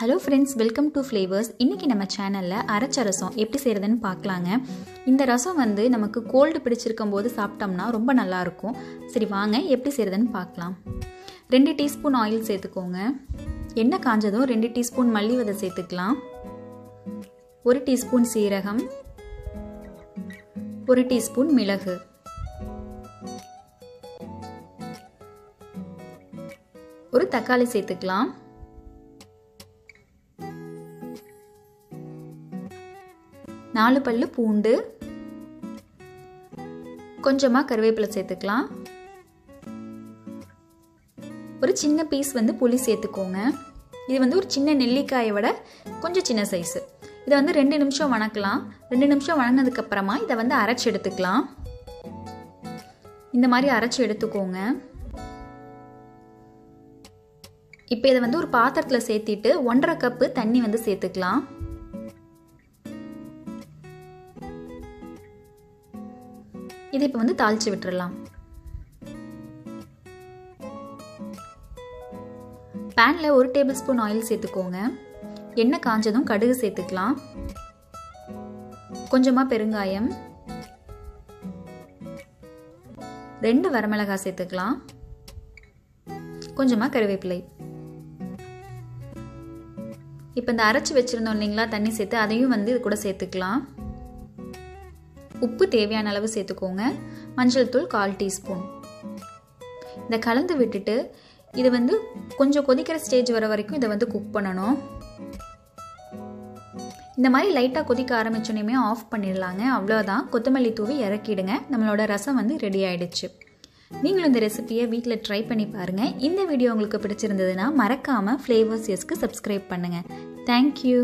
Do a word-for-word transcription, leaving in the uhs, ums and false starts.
Hello friends, welcome to Flavors. இன்னைக்கு நம்ம சேனல்ல அரைச்ச ரசம் எப்படி செய்யறதுன்னு பார்க்கலாங்க. இந்த ரசம் வந்து நமக்கு கோல்ட் பிடிச்சிருக்கும்போது சாப்பிட்டோம்னா ரொம்ப நல்லா இருக்கும். சரி வாங்க எப்படி செய்யறதுன்னு பார்க்கலாம். two டீஸ்பூன் ஆயில் சேர்த்துக்கோங்க. எண்ணெய் காஞ்சதும் two டீஸ்பூன் மல்லி விதை சேர்த்துக்கலாம். one டீஸ்பூன் சீரகம், one டீஸ்பூன் மிளகு, ஒரு தக்காளி சேர்த்துக்கலாம். four பல்லு பூண்டு, கொஞ்சமா கறிவேப்பிலை சேர்த்துக்கலாம். ஒரு சின்ன பீஸ் வந்து புளி சேர்த்துக்கோங்க. இது வந்து ஒரு சின்ன நெல்லிக்காயை விட கொஞ்சம் சின்ன சைஸ். இதை வந்து ரெண்டு நிமிஷம் வணக்கலாம். ரெண்டு நிமிஷம் வணங்கினதுக்கு அப்புறமா இதை வந்து அரைச்சு எடுத்துக்கலாம். இந்த மாதிரி அரைச்சு எடுத்துக்கோங்க. இப்போ இதை வந்து ஒரு பாத்திரத்துல சேர்த்திட்டு ஒன்றரை கப்பு தண்ணி வந்து சேர்த்துக்கலாம். இது இப்போ வந்து தாளிச்சு விட்டுறலாம். பேன்ல ஒரு டேபிள் ஸ்பூன் ஆயில் சேர்த்துக்கோங்க. எண்ணெய் காஞ்சதும் கடுகு சேர்த்துக்கலாம். கொஞ்சமா பெருங்காயம், ரெண்டு வரமிளகாய் சேர்த்துக்கலாம். கொஞ்சமா கறிவேப்பிலை. இப்போ இந்த அரைச்சு வச்சிருந்தோம் இல்லைங்களா தண்ணி சேர்த்து அதையும் வந்து இது கூட சேர்த்துக்கலாம். உப்பு தேவையான அளவு சேர்த்துக்கோங்க. மஞ்சள் தூள் கால் டீஸ்பூன். இதை கலந்து விட்டுட்டு இது வந்து கொஞ்சம் கொதிக்கிற ஸ்டேஜ் வர வரைக்கும் இதை வந்து குக் பண்ணணும். இந்த மாதிரி லைட்டாக கொதிக்க ஆரம்பிச்சோன்னே ஆஃப் பண்ணிடலாங்க. அவ்வளோதான், கொத்தமல்லி தூவி இறக்கிடுங்க. நம்மளோட ரசம் வந்து ரெடி ஆயிடுச்சு. நீங்களும் இந்த ரெசிபியை வீட்டில் ட்ரை பண்ணி பாருங்கள். இந்த வீடியோ உங்களுக்கு பிடிச்சிருந்ததுன்னா மறக்காமல் ஃப்ளேவர்ஸ் எஸ்க்கு சப்ஸ்கிரைப் பண்ணுங்கள். தேங்க்யூ.